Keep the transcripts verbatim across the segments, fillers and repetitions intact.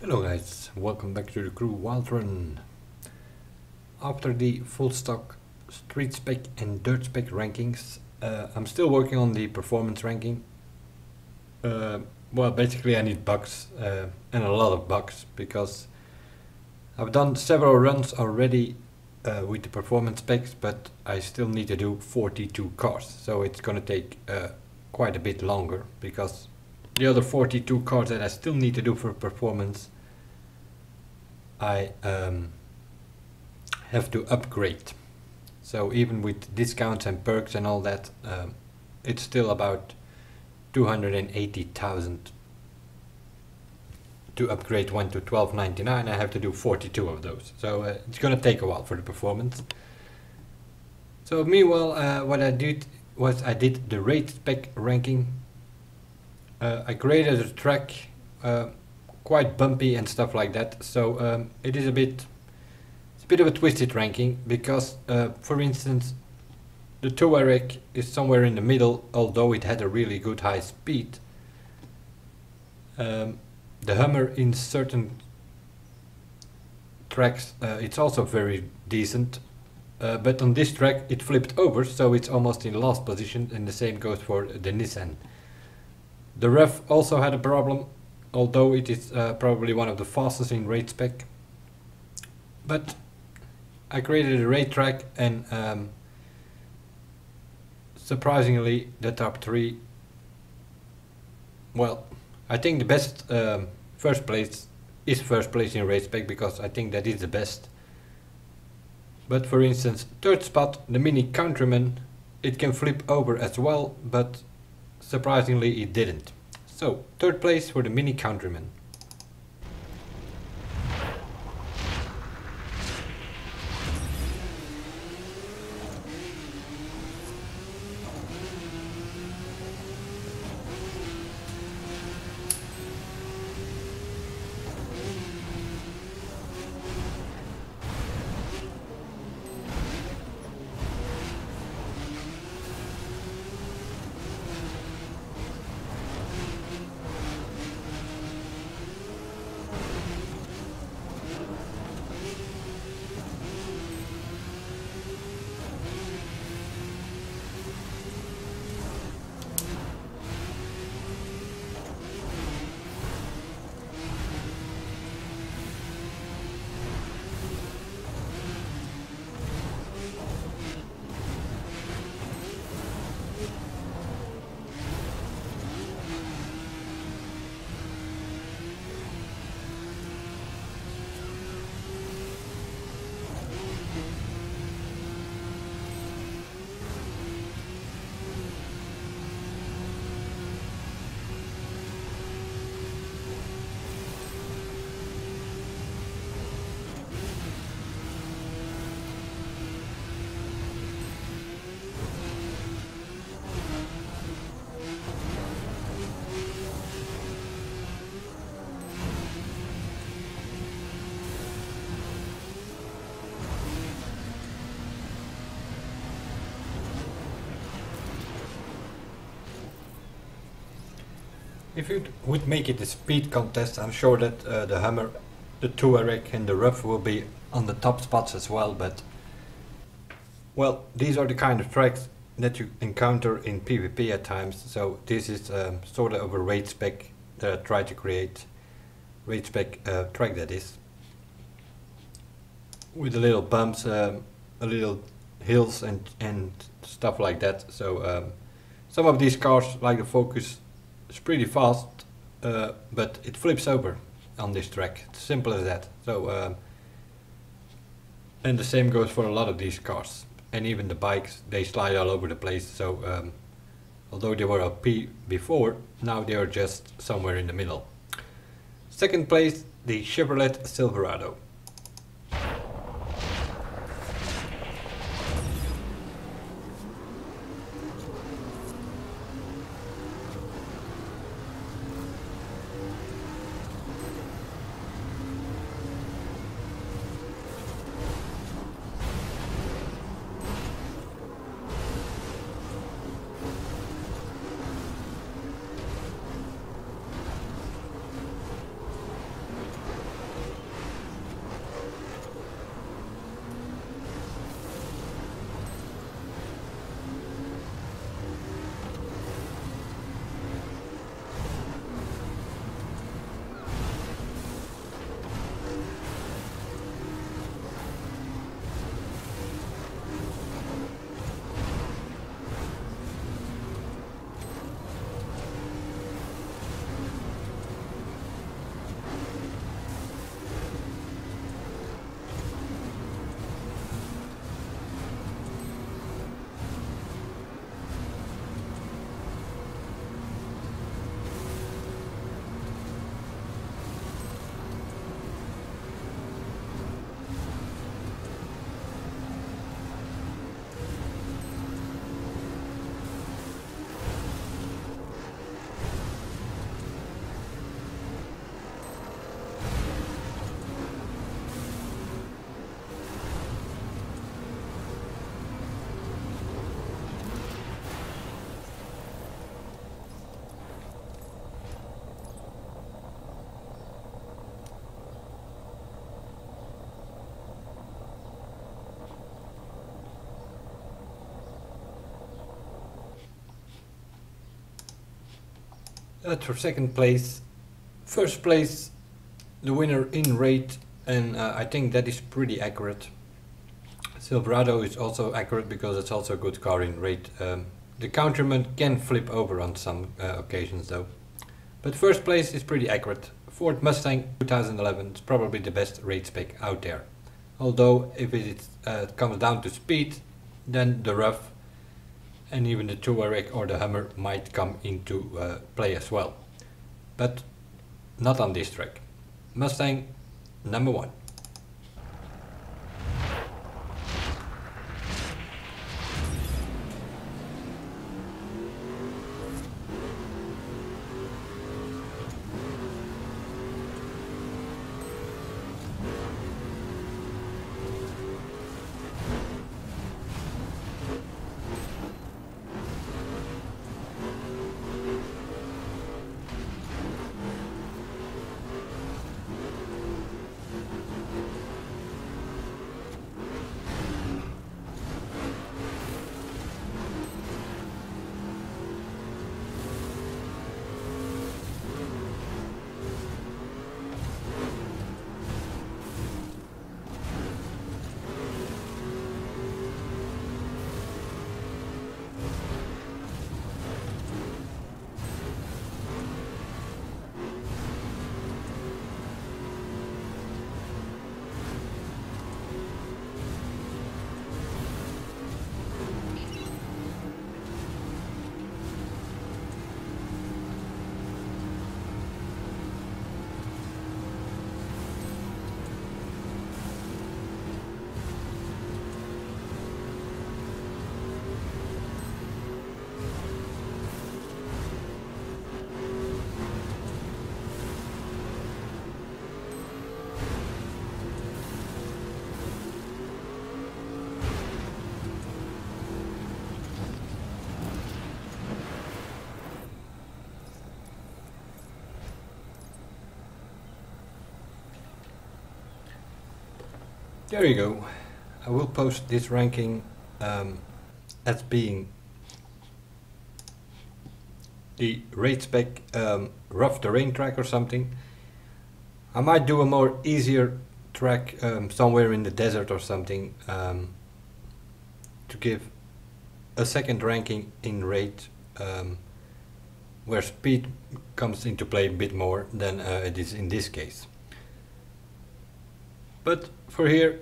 Hello guys, welcome back to the Crew Wild Run. After the full stock street spec and dirt spec rankings, uh, I'm still working on the performance ranking. Uh, well, basically I need bucks, uh, and a lot of bucks, because I've done several runs already uh, with the performance specs, but I still need to do forty-two cars, so it's gonna take uh, quite a bit longer, because the other forty-two cars that I still need to do for performance, I um, have to upgrade. So even with discounts and perks and all that, um, it's still about two hundred eighty thousand. To upgrade one to twelve ninety-nine, I have to do forty-two of those. So uh, it's gonna take a while for the performance. So meanwhile, uh, what I did was I did the raid spec ranking. Uh, I created a track, uh, quite bumpy and stuff like that, so um, it is a bit, it's a bit of a twisted ranking, because uh, for instance the Touareg is somewhere in the middle, although it had a really good high speed. Um, the Hummer in certain tracks, uh, it's also very decent, uh, but on this track it flipped over, so it's almost in last position, and the same goes for the Nissan. The R U F also had a problem, although it is uh, probably one of the fastest in raid spec. But I created a raid track, and um, surprisingly the top three, well, I think the best um, first place is first place in raid spec, because I think that is the best. But for instance, third spot, the Mini Countryman, it can flip over as well, but surprisingly it didn't. So, third place for the Mini Countryman. If you would make it a speed contest, I'm sure that uh, the Hummer, the Touareg and the R U F will be on the top spots as well, but well, these are the kind of tracks that you encounter in PvP at times, so this is um, sort of a raid spec that I try to create, raid spec uh, track that is, with the little bumps, um, a little hills and, and stuff like that. So um, some of these cars, like the Focus, it's pretty fast, uh, but it flips over on this track. It's simple as that. So, um, and the same goes for a lot of these cars, and even the bikes. They slide all over the place. So, um, although they were O P before, now they are just somewhere in the middle. Second place, the Chevrolet Silverado. That's for second place. First place, the winner in rate, and uh, I think that is pretty accurate. Silverado is also accurate because it's also a good car in rate. Um, the Countryman can flip over on some uh, occasions though. But first place is pretty accurate. Ford Mustang two thousand eleven is probably the best rate spec out there. Although if it uh, comes down to speed, then the R U F and even the Touareg or the Hummer might come into uh, play as well. But not on this track. Mustang number one. There you go. I will post this ranking um, as being the rate spec um, rough terrain track or something. I might do a more easier track um, somewhere in the desert or something um, to give a second ranking in rate um, where speed comes into play a bit more than uh, it is in this case. But for here,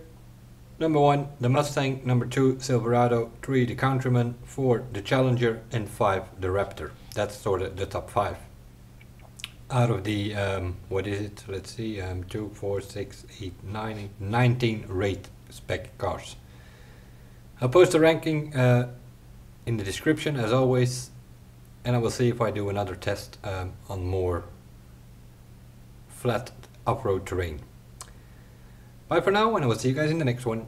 number one the Mustang, number two Silverado, three the Countryman, four the Challenger, and five the Raptor. That's sort of the top five. Out of the, um, what is it, let's see, um, two, four, six, eight, nine, nineteen rate spec cars. I'll post the ranking uh, in the description as always, and I will see if I do another test um, on more flat off-road terrain. Bye for now, and I will see you guys in the next one.